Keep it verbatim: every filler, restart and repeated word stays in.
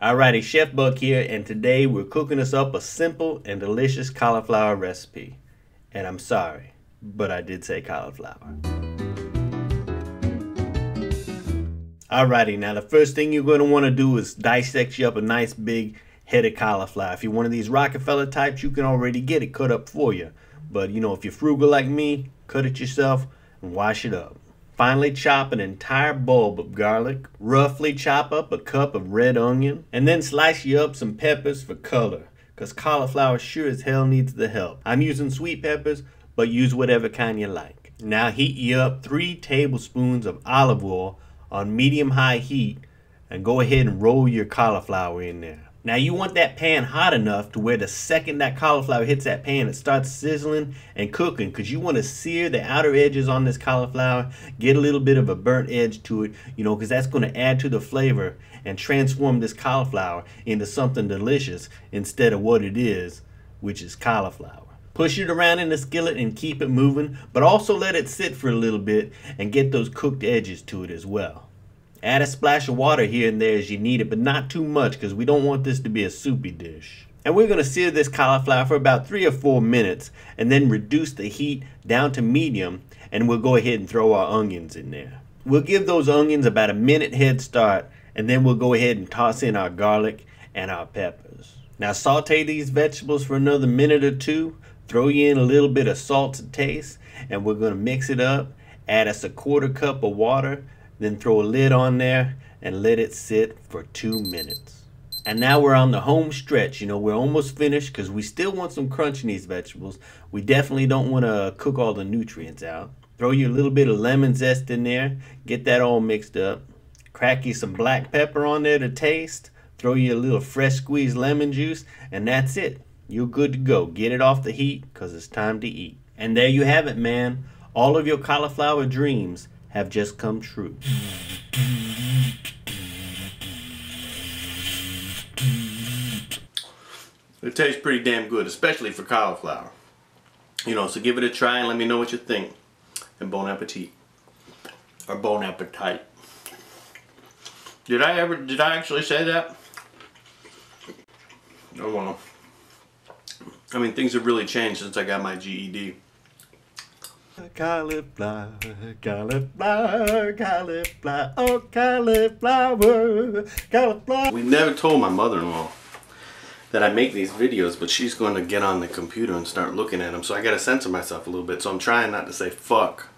Alrighty, Chef Buck here, and today we're cooking us up a simple and delicious cauliflower recipe. And I'm sorry, but I did say cauliflower. Alrighty, now the first thing you're going to want to do is dissect you up a nice big head of cauliflower. If you're one of these Rockefeller types, you can already get it cut up for you. But you know, if you're frugal like me, cut it yourself and wash it up. Finally, chop an entire bulb of garlic. Roughly chop up a cup of red onion. And then slice you up some peppers for color, because cauliflower sure as hell needs the help. I'm using sweet peppers, but use whatever kind you like. Now heat you up three tablespoons of olive oil on medium-high heat and go ahead and roll your cauliflower in there. Now you want that pan hot enough to where the second that cauliflower hits that pan, it starts sizzling and cooking, because you want to sear the outer edges on this cauliflower, get a little bit of a burnt edge to it, you know, because that's going to add to the flavor and transform this cauliflower into something delicious instead of what it is, which is cauliflower. Push it around in the skillet and keep it moving, but also let it sit for a little bit and get those cooked edges to it as well. Add a splash of water here and there as you need it, but not too much, because we don't want this to be a soupy dish. And we're going to sear this cauliflower for about three or four minutes and then reduce the heat down to medium, and we'll go ahead and throw our onions in there. We'll give those onions about a minute head start, and then we'll go ahead and toss in our garlic and our peppers. Now saute these vegetables for another minute or two, throw in a little bit of salt to taste, and we're going to mix it up, add us a quarter cup of water, then throw a lid on there and let it sit for two minutes. And now we're on the home stretch. You know, we're almost finished, because we still want some crunch in these vegetables. We definitely don't want to cook all the nutrients out. Throw you a little bit of lemon zest in there. Get that all mixed up. Crack you some black pepper on there to taste. Throw you a little fresh squeezed lemon juice, and that's it. You're good to go. Get it off the heat, because it's time to eat. And there you have it, man. All of your cauliflower dreams have just come true. It tastes pretty damn good, especially for cauliflower. You know, so give it a try and let me know what you think. And bon appetit. Or bon appetite. Did I ever, did I actually say that? Oh well. I mean, things have really changed since I got my G E D. Cauliflower, cauliflower, cauliflower, oh cauliflower, cauliflower. We never told my mother-in-law that I make these videos, but she's going to get on the computer and start looking at them, so I gotta censor myself a little bit, so I'm trying not to say fuck.